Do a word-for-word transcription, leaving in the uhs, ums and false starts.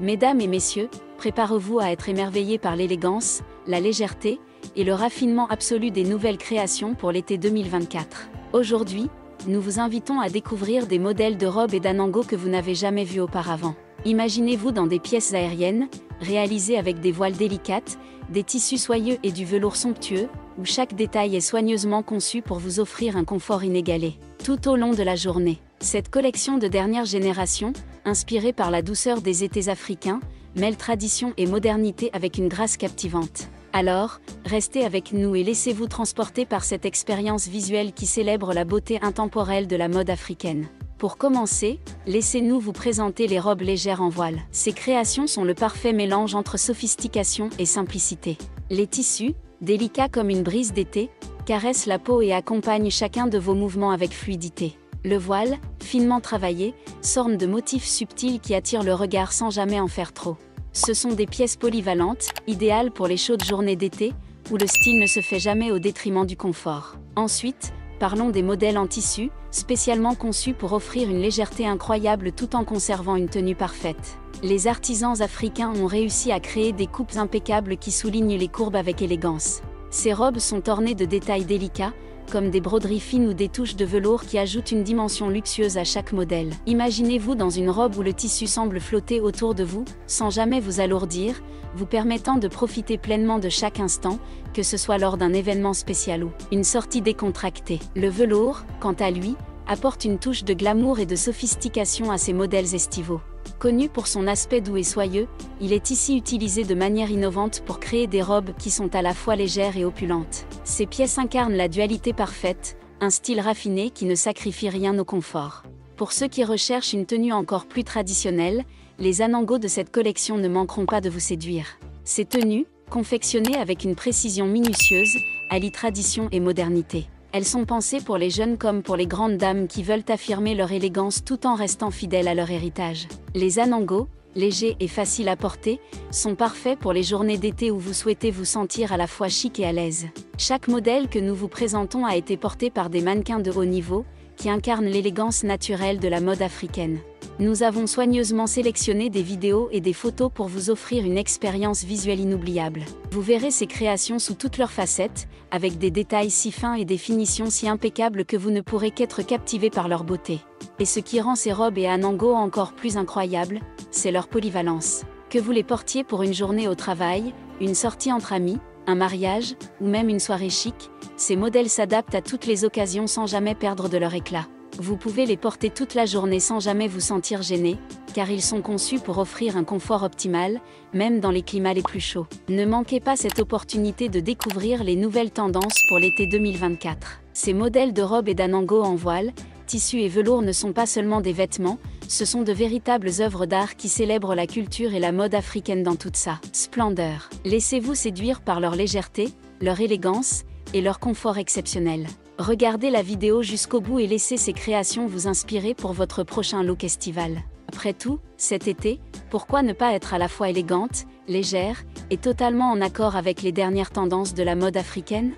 Mesdames et messieurs, préparez-vous à être émerveillés par l'élégance, la légèreté et le raffinement absolu des nouvelles créations pour l'été deux mille vingt-quatre. Aujourd'hui, nous vous invitons à découvrir des modèles de robes et d'anango que vous n'avez jamais vus auparavant. Imaginez-vous dans des pièces aériennes, réalisées avec des voiles délicates, des tissus soyeux et du velours somptueux, où chaque détail est soigneusement conçu pour vous offrir un confort inégalé, tout au long de la journée. Cette collection de dernière génération, inspirée par la douceur des étés africains, mêle tradition et modernité avec une grâce captivante. Alors, restez avec nous et laissez-vous transporter par cette expérience visuelle qui célèbre la beauté intemporelle de la mode africaine. Pour commencer, laissez-nous vous présenter les robes légères en voile. Ces créations sont le parfait mélange entre sophistication et simplicité. Les tissus, délicats comme une brise d'été, caressent la peau et accompagnent chacun de vos mouvements avec fluidité. Le voile, finement travaillé, s'orne de motifs subtils qui attirent le regard sans jamais en faire trop. Ce sont des pièces polyvalentes, idéales pour les chaudes journées d'été, où le style ne se fait jamais au détriment du confort. Ensuite, parlons des modèles en tissu, spécialement conçus pour offrir une légèreté incroyable tout en conservant une tenue parfaite. Les artisans africains ont réussi à créer des coupes impeccables qui soulignent les courbes avec élégance. Ces robes sont ornées de détails délicats, comme des broderies fines ou des touches de velours qui ajoutent une dimension luxueuse à chaque modèle. Imaginez-vous dans une robe où le tissu semble flotter autour de vous, sans jamais vous alourdir, vous permettant de profiter pleinement de chaque instant, que ce soit lors d'un événement spécial ou une sortie décontractée. Le velours, quant à lui, apporte une touche de glamour et de sophistication à ces modèles estivaux. Connu pour son aspect doux et soyeux, il est ici utilisé de manière innovante pour créer des robes qui sont à la fois légères et opulentes. Ces pièces incarnent la dualité parfaite, un style raffiné qui ne sacrifie rien au confort. Pour ceux qui recherchent une tenue encore plus traditionnelle, les anangos de cette collection ne manqueront pas de vous séduire. Ces tenues, confectionnées avec une précision minutieuse, allient tradition et modernité. Elles sont pensées pour les jeunes comme pour les grandes dames qui veulent affirmer leur élégance tout en restant fidèles à leur héritage. Les anangos, légers et faciles à porter, sont parfaits pour les journées d'été où vous souhaitez vous sentir à la fois chic et à l'aise. Chaque modèle que nous vous présentons a été porté par des mannequins de haut niveau, qui incarnent l'élégance naturelle de la mode africaine. Nous avons soigneusement sélectionné des vidéos et des photos pour vous offrir une expérience visuelle inoubliable. Vous verrez ces créations sous toutes leurs facettes, avec des détails si fins et des finitions si impeccables que vous ne pourrez qu'être captivés par leur beauté. Et ce qui rend ces robes et anango encore plus incroyables, c'est leur polyvalence. Que vous les portiez pour une journée au travail, une sortie entre amis, un mariage, ou même une soirée chic, ces modèles s'adaptent à toutes les occasions sans jamais perdre de leur éclat. Vous pouvez les porter toute la journée sans jamais vous sentir gêné, car ils sont conçus pour offrir un confort optimal, même dans les climats les plus chauds. Ne manquez pas cette opportunité de découvrir les nouvelles tendances pour l'été deux mille vingt-quatre. Ces modèles de robes et d'anango en voile, tissus et velours ne sont pas seulement des vêtements, ce sont de véritables œuvres d'art qui célèbrent la culture et la mode africaine dans toute sa splendeur. Laissez-vous séduire par leur légèreté, leur élégance et leur confort exceptionnel. Regardez la vidéo jusqu'au bout et laissez ces créations vous inspirer pour votre prochain look estival. Après tout, cet été, pourquoi ne pas être à la fois élégante, légère et totalement en accord avec les dernières tendances de la mode africaine ?